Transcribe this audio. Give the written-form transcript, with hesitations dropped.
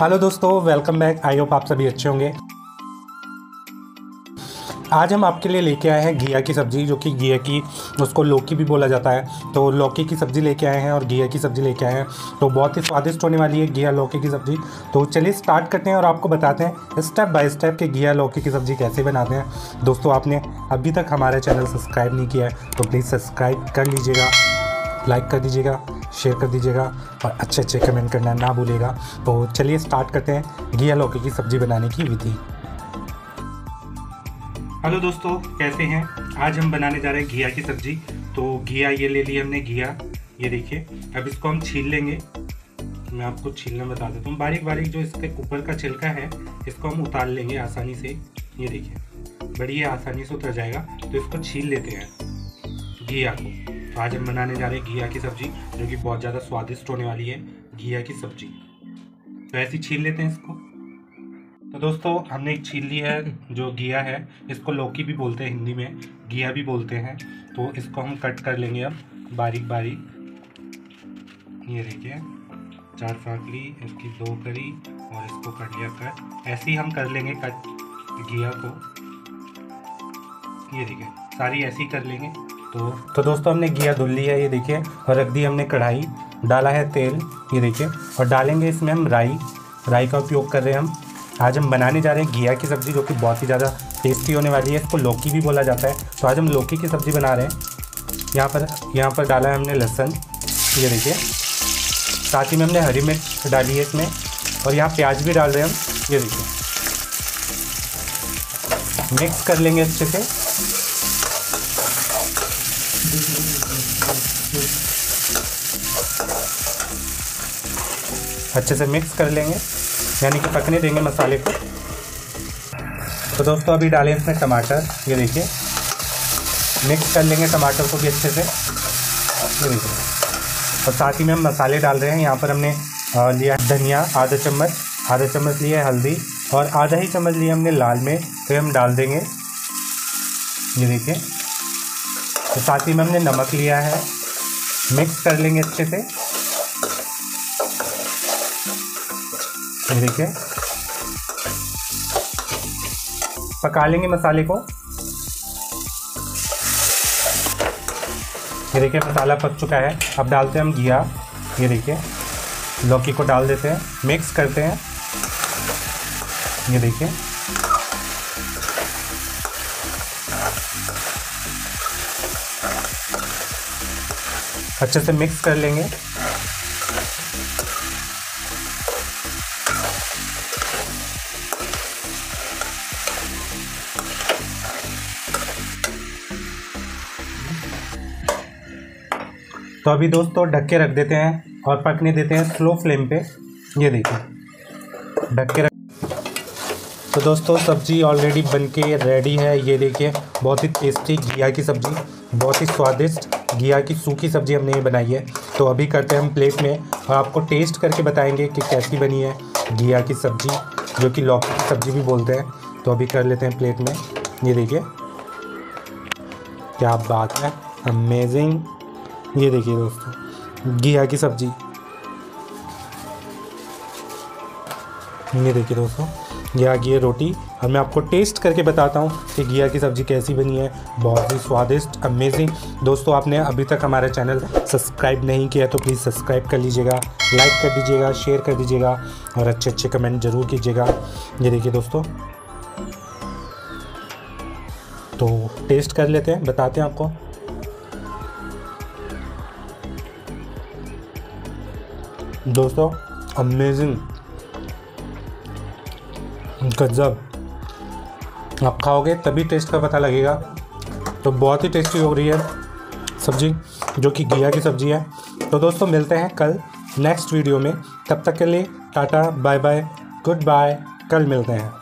Hello दोस्तों, welcome back. I hope आप सभी अच्छे होंगे। आज हम आपके लिए लेके आए हैं घिया की सब्ज़ी, जो कि घिया की, उसको लौकी भी बोला जाता है। तो लौकी की सब्ज़ी लेके आए हैं और घिया की सब्ज़ी लेके आए हैं, तो बहुत ही स्वादिष्ट होने वाली है घिया लौकी की सब्ज़ी। तो चलिए स्टार्ट करते हैं और आपको बताते हैं स्टेप बाय स्टेप कि घिया लौकी की सब्ज़ी कैसे बनाते हैं। दोस्तों, आपने अभी तक हमारा चैनल सब्सक्राइब नहीं किया है तो प्लीज़ सब्सक्राइब कर लीजिएगा, लाइक कर दीजिएगा, शेयर कर दीजिएगा और अच्छे अच्छे कमेंट करना ना भूलिएगा। तो चलिए स्टार्ट करते हैं घिया लौकी की सब्ज़ी बनाने की विधि। हेलो दोस्तों, कैसे हैं? आज हम बनाने जा रहे हैं घिया की सब्ज़ी। तो घिया ये ले लिया हमने, घिया ये देखिए। अब इसको हम छील लेंगे। मैं आपको छीलना बता देता हूँ। बारीक बारीक जो इसके ऊपर का छिलका है इसको हम उतार लेंगे आसानी से। ये देखिए, बढ़िया आसानी से उतर जाएगा। तो इसको छील लेते हैं घिया को। तो आज हम बनाने जा रहे हैं घिया की सब्ज़ी, जो कि बहुत ज़्यादा स्वादिष्ट होने वाली है घिया की सब्ज़ी। तो ऐसे ही छील लेते हैं इसको। तो दोस्तों, हमने एक छील ली है जो घिया है। इसको लौकी भी बोलते हैं, हिंदी में घिया भी बोलते हैं। तो इसको हम कट कर लेंगे अब बारीक बारीक। ये देखिए, चार फाकली, इसकी दो करी और इसको कट लिया कट। ऐसे ही हम कर लेंगे कट घिया को। ये देखिए, सारी ऐसी कर लेंगे। तो दोस्तों, हमने घिया धुल ली है, ये देखिए, और रख दी हमने कढ़ाई। डाला है तेल, ये देखिए, और डालेंगे इसमें हम राई का उपयोग कर रहे हैं हम। आज हम बनाने जा रहे हैं घिया की सब्ज़ी, जो कि बहुत ही ज़्यादा टेस्टी होने वाली है। इसको लौकी भी बोला जाता है। तो आज हम लौकी की सब्ज़ी बना रहे हैं। यहाँ पर डाला है हमने लहसुन, ये देखिए। साथ ही में हमने हरी मिर्च डाली है इसमें, और यहाँ प्याज भी डाल रहे हैं हम, ये देखिए। मिक्स कर लेंगे अच्छे से। अच्छे से मिक्स कर लेंगे, यानी कि पकने देंगे मसाले को। तो दोस्तों, अभी डालें इसमें टमाटर, ये देखिए। मिक्स कर लेंगे टमाटर को भी अच्छे से, ये देखिए। और साथ ही में हम मसाले डाल रहे हैं। यहाँ पर हमने लिया धनिया आधा चम्मच लिया है, हल्दी और आधा ही चम्मच लिया हमने लाल मिर्च, तो हम डाल देंगे, ये देखिए। तो साथ ही में हमने नमक लिया है। मिक्स कर लेंगे अच्छे से, ये देखिए। पका लेंगे मसाले को, ये देखिए। मसाला पक चुका है। अब डालते हैं हम घिया, ये देखिए। लौकी को डाल देते हैं, मिक्स करते हैं, ये देखिए। अच्छे से मिक्स कर लेंगे। तो अभी दोस्तों, ढक के रख देते हैं और पकने देते हैं स्लो फ्लेम पे, ये देखिए, ढक के रख। तो दोस्तों, सब्ज़ी ऑलरेडी बनके रेडी है, ये देखिए। बहुत ही टेस्टी घिया की सब्ज़ी, बहुत ही स्वादिष्ट घिया की सूखी सब्ज़ी हमने ये बनाई है। तो अभी करते हैं हम प्लेट में और आपको टेस्ट करके बताएंगे कि कैसी बनी है घिया की सब्ज़ी, जो कि लौकी की सब्ज़ी भी बोलते हैं। तो अभी कर लेते हैं प्लेट में, ये देखिए। क्या बात है, अमेजिंग! ये देखिए दोस्तों, घिया की सब्ज़ी। ये देखिए दोस्तों, घिया की रोटी। और मैं आपको टेस्ट करके बताता हूँ कि घिया की सब्ज़ी कैसी बनी है। बहुत ही स्वादिष्ट, अमेजिंग। दोस्तों, आपने अभी तक हमारा चैनल सब्सक्राइब नहीं किया तो प्लीज़ सब्सक्राइब कर लीजिएगा, लाइक कर दीजिएगा, शेयर कर दीजिएगा और अच्छे अच्छे कमेंट ज़रूर कीजिएगा। ये देखिए दोस्तों, तो टेस्ट कर लेते हैं, बताते हैं आपको। दोस्तों, अमेजिंग, गजब! आप खाओगे तभी टेस्ट का पता लगेगा। तो बहुत ही टेस्टी हो रही है सब्ज़ी, जो कि घिया की सब्ज़ी है। तो दोस्तों, मिलते हैं कल नेक्स्ट वीडियो में। तब तक के लिए Tata, bye bye, goodbye. कल मिलते हैं।